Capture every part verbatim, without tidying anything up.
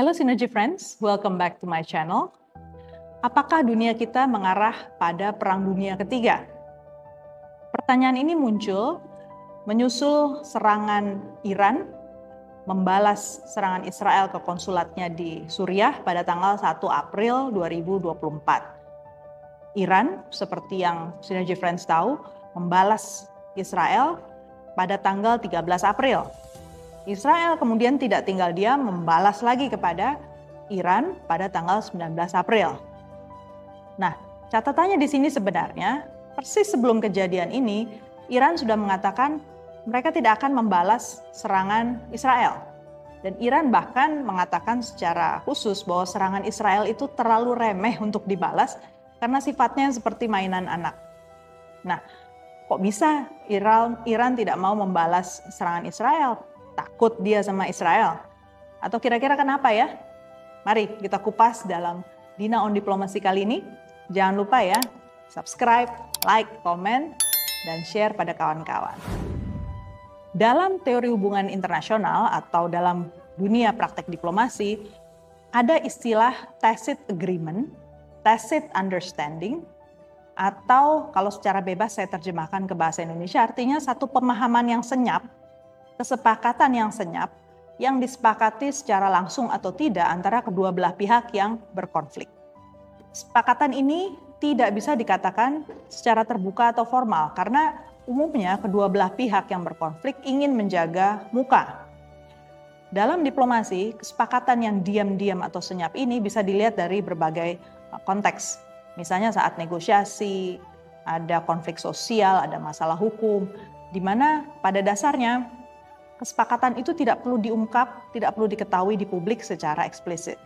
Hello Synergy Friends, welcome back to my channel. Apakah dunia kita mengarah pada Perang Dunia Ketiga? Pertanyaan ini muncul menyusul serangan Iran membalas serangan Israel ke konsulatnya di Suriah pada tanggal satu April dua ribu dua puluh empat. Iran, seperti yang Synergy Friends tahu, membalas Israel pada tanggal tiga belas April. Israel kemudian tidak tinggal diam, membalas lagi kepada Iran pada tanggal sembilan belas April. Nah, catatannya di sini sebenarnya, persis sebelum kejadian ini, Iran sudah mengatakan mereka tidak akan membalas serangan Israel. Dan Iran bahkan mengatakan secara khusus bahwa serangan Israel itu terlalu remeh untuk dibalas karena sifatnya seperti mainan anak. Nah, kok bisa Iran, Iran tidak mau membalas serangan Israel? Takut dia sama Israel? Atau kira-kira kenapa ya? Mari kita kupas dalam Dinna on Diplomacy kali ini. Jangan lupa ya, subscribe, like, komen, dan share pada kawan-kawan. Dalam teori hubungan internasional atau dalam dunia praktek diplomasi, ada istilah tacit agreement, tacit understanding, atau kalau secara bebas saya terjemahkan ke bahasa Indonesia, artinya satu pemahaman yang senyap, kesepakatan yang senyap yang disepakati secara langsung atau tidak antara kedua belah pihak yang berkonflik. Kesepakatan ini tidak bisa dikatakan secara terbuka atau formal karena umumnya kedua belah pihak yang berkonflik ingin menjaga muka. Dalam diplomasi, kesepakatan yang diam-diam atau senyap ini bisa dilihat dari berbagai konteks. Misalnya saat negosiasi, ada konflik sosial, ada masalah hukum, di mana pada dasarnya kesepakatan itu tidak perlu diungkap, tidak perlu diketahui di publik secara eksplisit.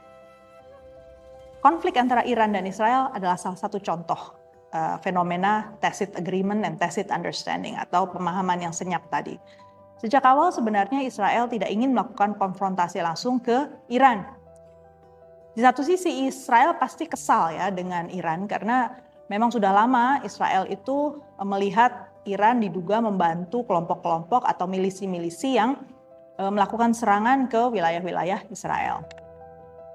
Konflik antara Iran dan Israel adalah salah satu contoh uh, fenomena tacit agreement and tacit understanding atau pemahaman yang senyap tadi. Sejak awal sebenarnya Israel tidak ingin melakukan konfrontasi langsung ke Iran. Di satu sisi Israel pasti kesal ya dengan Iran karena memang sudah lama Israel itu melihat Iran diduga membantu kelompok-kelompok atau milisi-milisi yang melakukan serangan ke wilayah-wilayah Israel.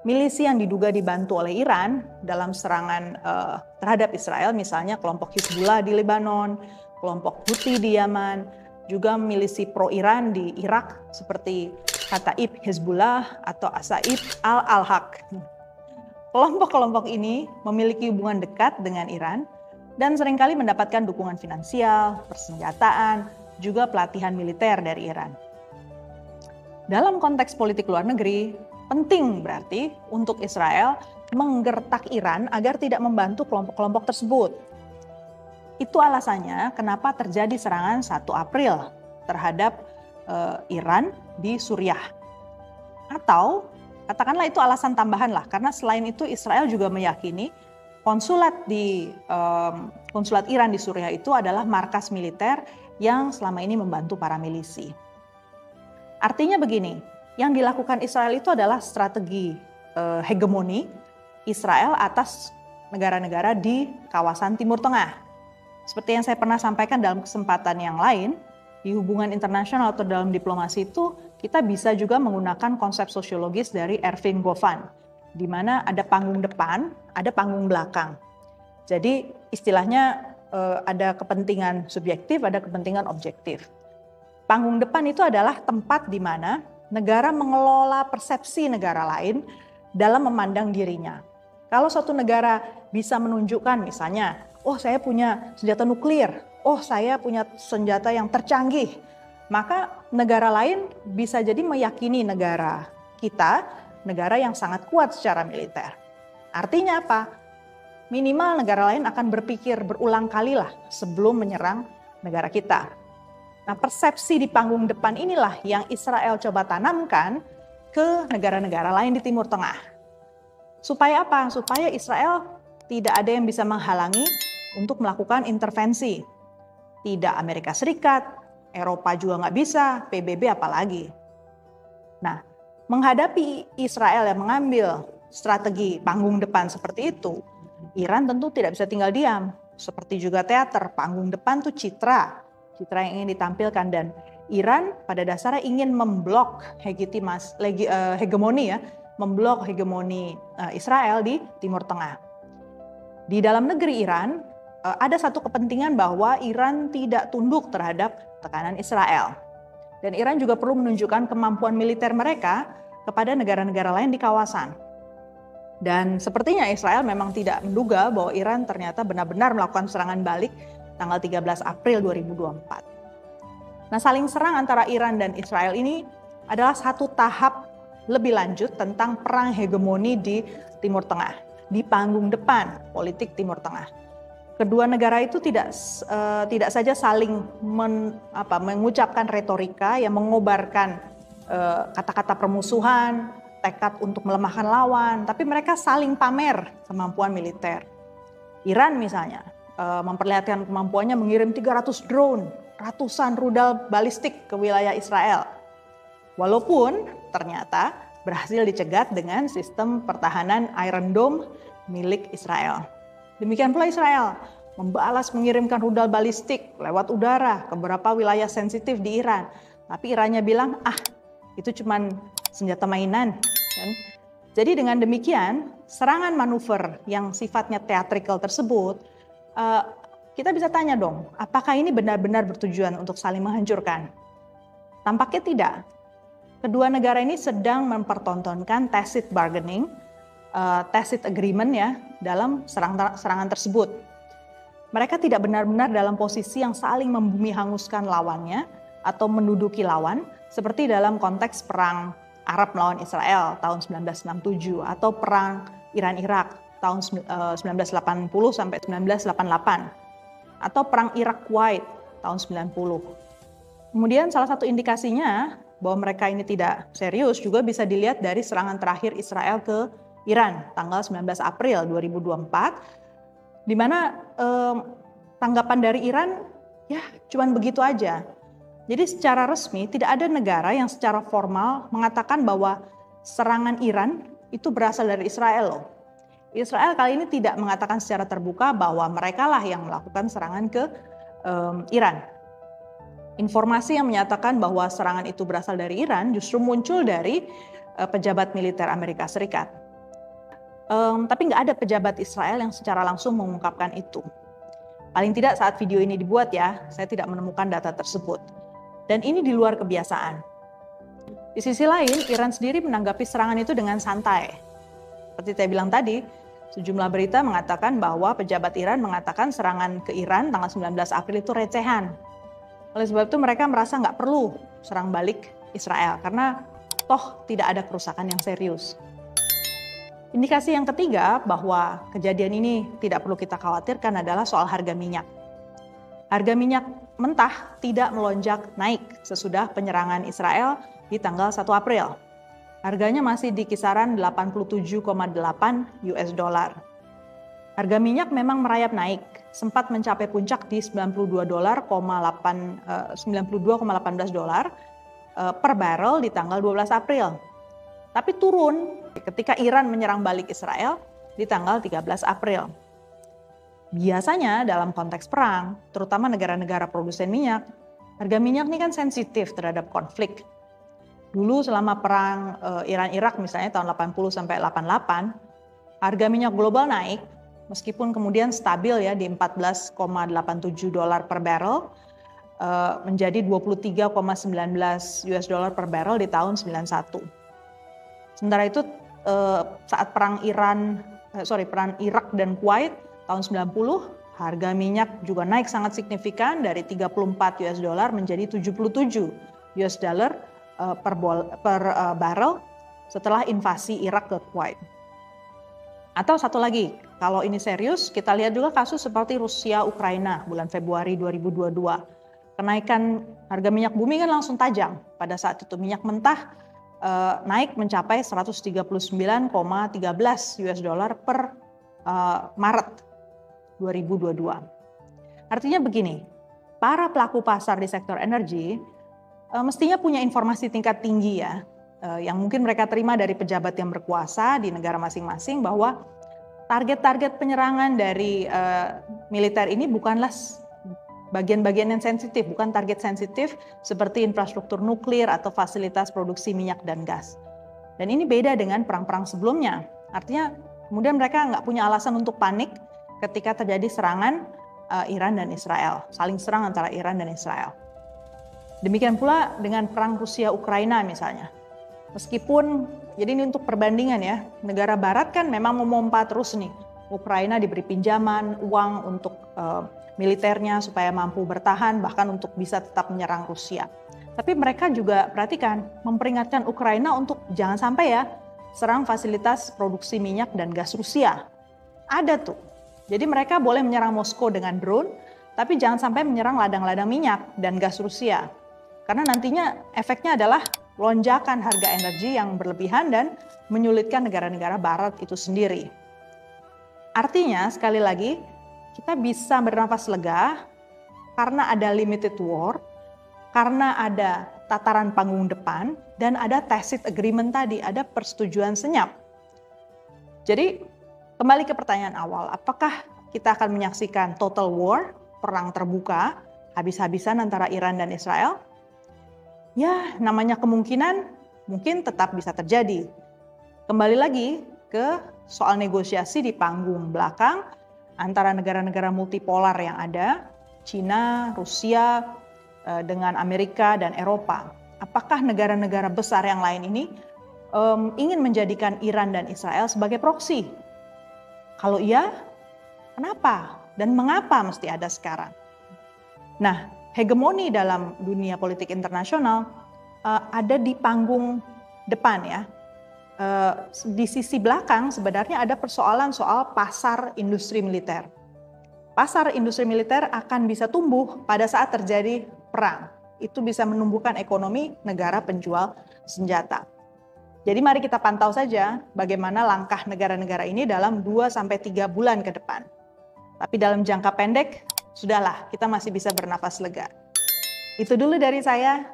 Milisi yang diduga dibantu oleh Iran dalam serangan eh, terhadap Israel, misalnya kelompok Hizbullah di Lebanon, kelompok Houthi di Yaman, juga milisi pro-Iran di Irak seperti Kataib Hizbullah atau Asa'ib Al-Alhaq. Kelompok-kelompok ini memiliki hubungan dekat dengan Iran dan seringkali mendapatkan dukungan finansial, persenjataan, juga pelatihan militer dari Iran. Dalam konteks politik luar negeri, penting berarti untuk Israel menggertak Iran agar tidak membantu kelompok-kelompok tersebut. Itu alasannya kenapa terjadi serangan satu April terhadap eh, Iran di Suriah. Atau katakanlah itu alasan tambahan lah, karena selain itu Israel juga meyakini konsulat di um, konsulat Iran di Suriah itu adalah markas militer yang selama ini membantu para milisi. Artinya begini, yang dilakukan Israel itu adalah strategi uh, hegemoni Israel atas negara-negara di kawasan Timur Tengah. Seperti yang saya pernah sampaikan dalam kesempatan yang lain, di hubungan internasional atau dalam diplomasi itu kita bisa juga menggunakan konsep sosiologis dari Erving Goffman, di mana ada panggung depan, ada panggung belakang. Jadi istilahnya ada kepentingan subjektif, ada kepentingan objektif. Panggung depan itu adalah tempat di mana negara mengelola persepsi negara lain dalam memandang dirinya. Kalau suatu negara bisa menunjukkan misalnya, oh saya punya senjata nuklir, oh saya punya senjata yang tercanggih, maka negara lain bisa jadi meyakini negara kita negara yang sangat kuat secara militer. Artinya apa? Minimal negara lain akan berpikir berulang kali lah sebelum menyerang negara kita. Nah, persepsi di panggung depan inilah yang Israel coba tanamkan ke negara-negara lain di Timur Tengah. Supaya apa? Supaya Israel tidak ada yang bisa menghalangi untuk melakukan intervensi. Tidak Amerika Serikat, Eropa juga nggak bisa, P B B apalagi. Nah, menghadapi Israel yang mengambil strategi panggung depan seperti itu, Iran tentu tidak bisa tinggal diam. Seperti juga teater, panggung depan itu citra, citra yang ingin ditampilkan, dan Iran pada dasarnya ingin memblok hegemoni ya, memblok hegemoni Israel di Timur Tengah. Di dalam negeri Iran, ada satu kepentingan bahwa Iran tidak tunduk terhadap tekanan Israel. Dan Iran juga perlu menunjukkan kemampuan militer mereka kepada negara-negara lain di kawasan. Dan sepertinya Israel memang tidak menduga bahwa Iran ternyata benar-benar melakukan serangan balik tanggal tiga belas April dua ribu dua puluh empat. Nah, saling serang antara Iran dan Israel ini adalah satu tahap lebih lanjut tentang perang hegemoni di Timur Tengah, di panggung depan politik Timur Tengah. Kedua negara itu tidak uh, tidak saja saling men, apa, mengucapkan retorika yang mengobarkan uh, kata-kata permusuhan, tekad untuk melemahkan lawan, tapi mereka saling pamer kemampuan militer. Iran misalnya uh, memperlihatkan kemampuannya mengirim tiga ratus drone, ratusan rudal balistik ke wilayah Israel. Walaupun ternyata berhasil dicegat dengan sistem pertahanan Iron Dome milik Israel. Demikian pula Israel membalas mengirimkan rudal balistik lewat udara ke beberapa wilayah sensitif di Iran. Tapi Irannya bilang, ah itu cuma senjata mainan. Jadi dengan demikian, serangan manuver yang sifatnya teatrikal tersebut uh, kita bisa tanya dong, apakah ini benar-benar bertujuan untuk saling menghancurkan? Tampaknya tidak. Kedua negara ini sedang mempertontonkan tacit bargaining, uh, tacit agreement ya, dalam serang, serangan tersebut. Mereka tidak benar-benar dalam posisi yang saling membumi hanguskan lawannya atau menduduki lawan, seperti dalam konteks perang Arab melawan Israel tahun seribu sembilan ratus enam puluh tujuh atau perang Iran-Irak tahun uh, seribu sembilan ratus delapan puluh sampai seribu sembilan ratus delapan puluh delapan. Atau perang Irak-Kuwait tahun sembilan puluh. Kemudian salah satu indikasinya bahwa mereka ini tidak serius juga bisa dilihat dari serangan terakhir Israel ke Iran tanggal sembilan belas April dua ribu dua puluh empat, di mana eh, tanggapan dari Iran ya cuman begitu aja. Jadi secara resmi tidak ada negara yang secara formal mengatakan bahwa serangan Iran itu berasal dari Israel loh. Israel kali ini tidak mengatakan secara terbuka bahwa merekalah yang melakukan serangan ke um, Iran. Informasi yang menyatakan bahwa serangan itu berasal dari Iran justru muncul dari uh, pejabat militer Amerika Serikat. Um, tapi nggak ada pejabat Israel yang secara langsung mengungkapkan itu. Paling tidak saat video ini dibuat ya, saya tidak menemukan data tersebut. Dan ini di luar kebiasaan. Di sisi lain, Iran sendiri menanggapi serangan itu dengan santai. Seperti saya bilang tadi, sejumlah berita mengatakan bahwa pejabat Iran mengatakan serangan ke Iran tanggal sembilan belas April itu recehan. Oleh sebab itu mereka merasa nggak perlu serang balik Israel karena toh tidak ada kerusakan yang serius. Indikasi yang ketiga bahwa kejadian ini tidak perlu kita khawatirkan adalah soal harga minyak. Harga minyak mentah tidak melonjak naik sesudah penyerangan Israel di tanggal satu April. Harganya masih di kisaran delapan puluh tujuh koma delapan US dollar. Harga minyak memang merayap naik, sempat mencapai puncak di sembilan puluh dua koma delapan belas dolar per barrel di tanggal dua belas April. Tapi turun ketika Iran menyerang balik Israel di tanggal tiga belas April. Biasanya dalam konteks perang, terutama negara-negara produsen minyak, harga minyak ini kan sensitif terhadap konflik. Dulu selama perang Iran-Irak misalnya tahun delapan puluh sampai delapan puluh delapan, harga minyak global naik meskipun kemudian stabil ya di empat belas koma delapan tujuh dolar per barrel menjadi dua puluh tiga koma satu sembilan US dolar per barrel di tahun sembilan puluh satu. Sementara itu saat perang Iran sorry perang Irak dan Kuwait tahun sembilan puluh, harga minyak juga naik sangat signifikan dari tiga puluh empat US dolar menjadi tujuh puluh tujuh US dolar per, bol, per uh, barrel setelah invasi Irak ke Kuwait. Atau satu lagi, kalau ini serius, kita lihat juga kasus seperti Rusia-Ukraina bulan Februari dua ribu dua puluh dua. Kenaikan harga minyak bumi kan langsung tajam. Pada saat itu minyak mentah uh, naik mencapai seratus tiga puluh sembilan koma satu tiga US dolar per uh, Maret dua ribu dua puluh dua. Artinya begini, para pelaku pasar di sektor energi mestinya punya informasi tingkat tinggi ya, yang mungkin mereka terima dari pejabat yang berkuasa di negara masing-masing bahwa target-target penyerangan dari uh, militer ini bukanlah bagian-bagian yang sensitif, bukan target sensitif seperti infrastruktur nuklir atau fasilitas produksi minyak dan gas. Dan ini beda dengan perang-perang sebelumnya. Artinya kemudian mereka nggak punya alasan untuk panik ketika terjadi serangan uh, Iran dan Israel, saling serang antara Iran dan Israel. Demikian pula dengan perang Rusia-Ukraina misalnya. Meskipun, jadi ini untuk perbandingan ya, negara barat kan memang memompa terus nih. Ukraina diberi pinjaman, uang untuk uh, militernya supaya mampu bertahan, bahkan untuk bisa tetap menyerang Rusia. Tapi mereka juga perhatikan, memperingatkan Ukraina untuk jangan sampai ya serang fasilitas produksi minyak dan gas Rusia. Ada tuh. Jadi mereka boleh menyerang Moskow dengan drone, tapi jangan sampai menyerang ladang-ladang minyak dan gas Rusia. Karena nantinya efeknya adalah lonjakan harga energi yang berlebihan dan menyulitkan negara-negara barat itu sendiri. Artinya, sekali lagi, kita bisa bernafas lega karena ada limited war, karena ada tataran panggung depan, dan ada tacit agreement tadi, ada persetujuan senyap. Jadi, kembali ke pertanyaan awal, apakah kita akan menyaksikan total war, perang terbuka, habis-habisan antara Iran dan Israel? Ya, namanya kemungkinan mungkin tetap bisa terjadi. Kembali lagi ke soal negosiasi di panggung belakang antara negara-negara multipolar yang ada, China, Rusia, dengan Amerika dan Eropa. Apakah negara-negara besar yang lain ini um, ingin menjadikan Iran dan Israel sebagai proksi? Kalau iya, kenapa dan mengapa mesti ada sekarang? Nah, hegemoni dalam dunia politik internasional uh, ada di panggung depan ya. Uh, di sisi belakang sebenarnya ada persoalan soal pasar industri militer. Pasar industri militer akan bisa tumbuh pada saat terjadi perang. Itu bisa menumbuhkan ekonomi negara penjual senjata. Jadi mari kita pantau saja bagaimana langkah negara-negara ini dalam dua sampai tiga bulan ke depan. Tapi dalam jangka pendek, sudahlah, kita masih bisa bernafas lega. Itu dulu dari saya.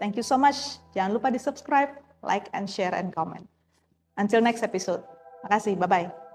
Thank you so much. Jangan lupa di-subscribe, like, and share, and comment. Until next episode. Makasih, bye-bye.